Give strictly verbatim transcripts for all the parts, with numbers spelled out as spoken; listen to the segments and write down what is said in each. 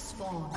has spawned.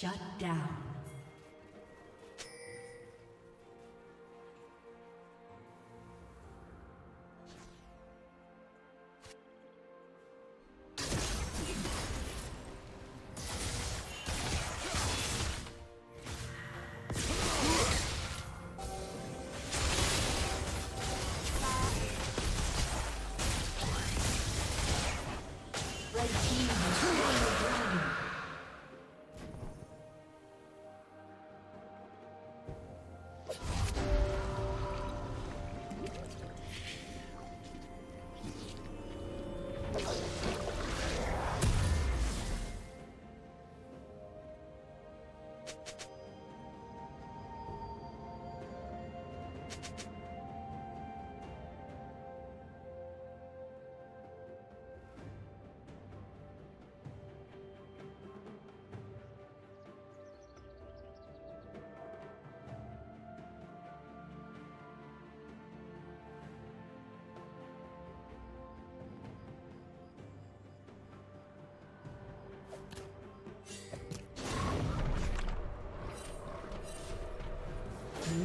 Shut down. Blue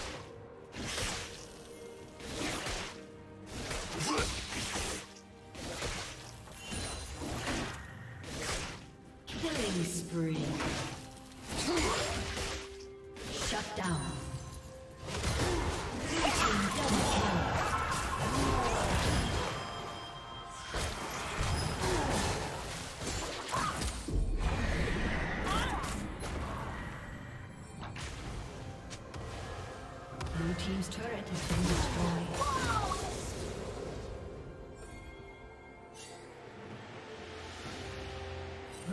Team's turret has been destroyed. Whoa!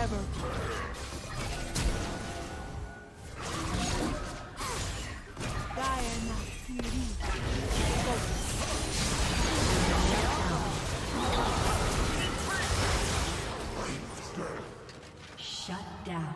Never. Shut down.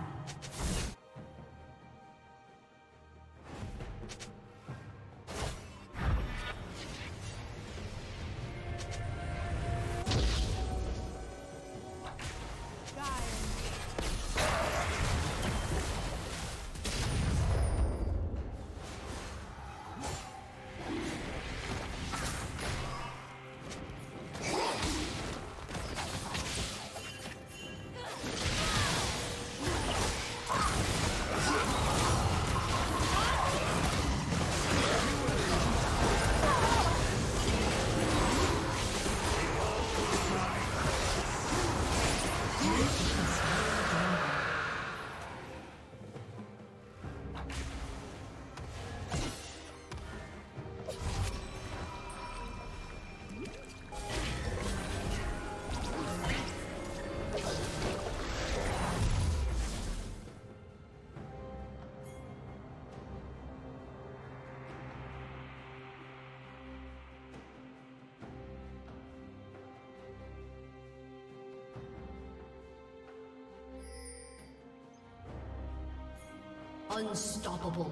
Unstoppable.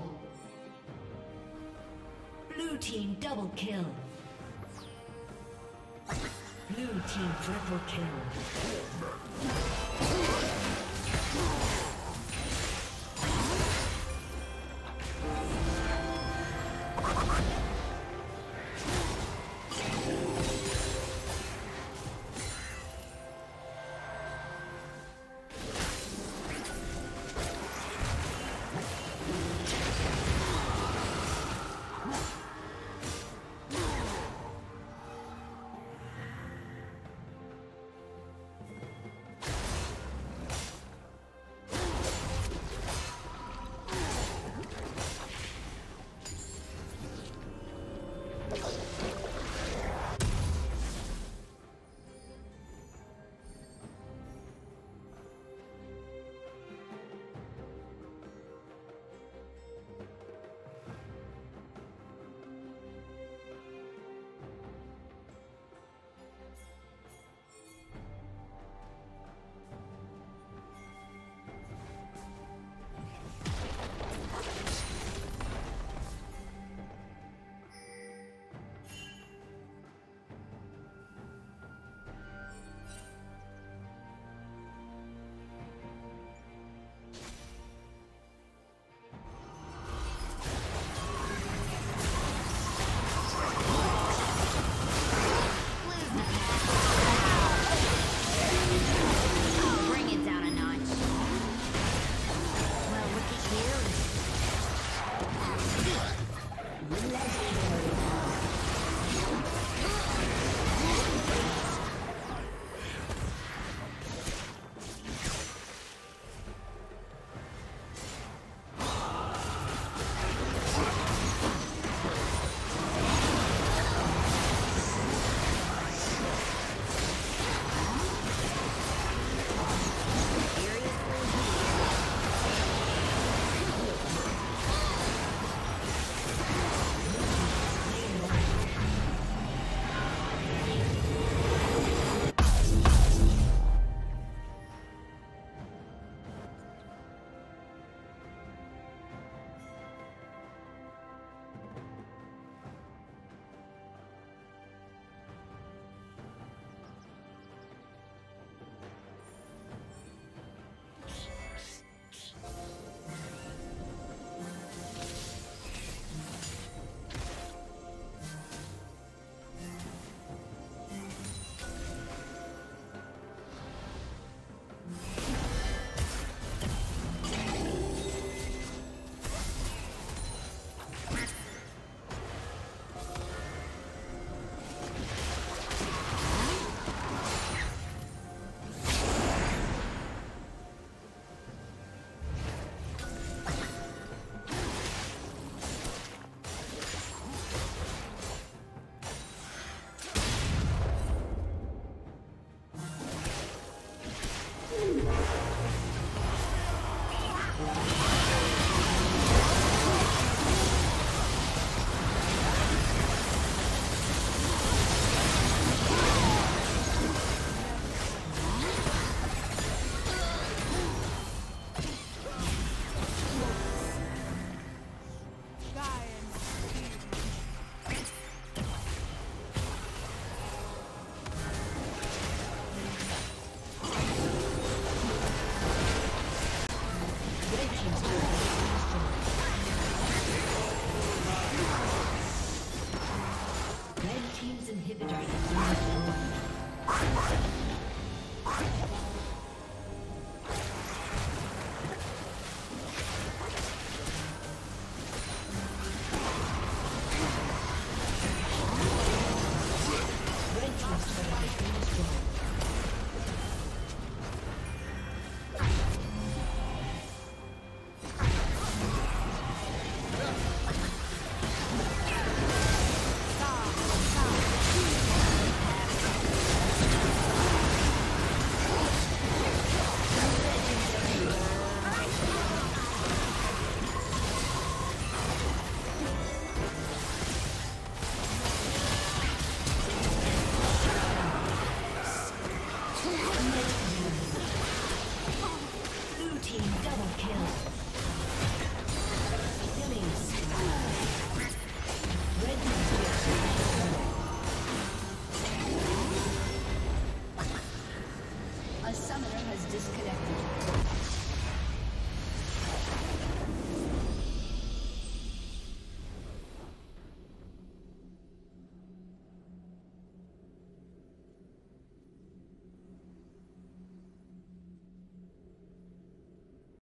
Blue team double kill. Blue team triple kill.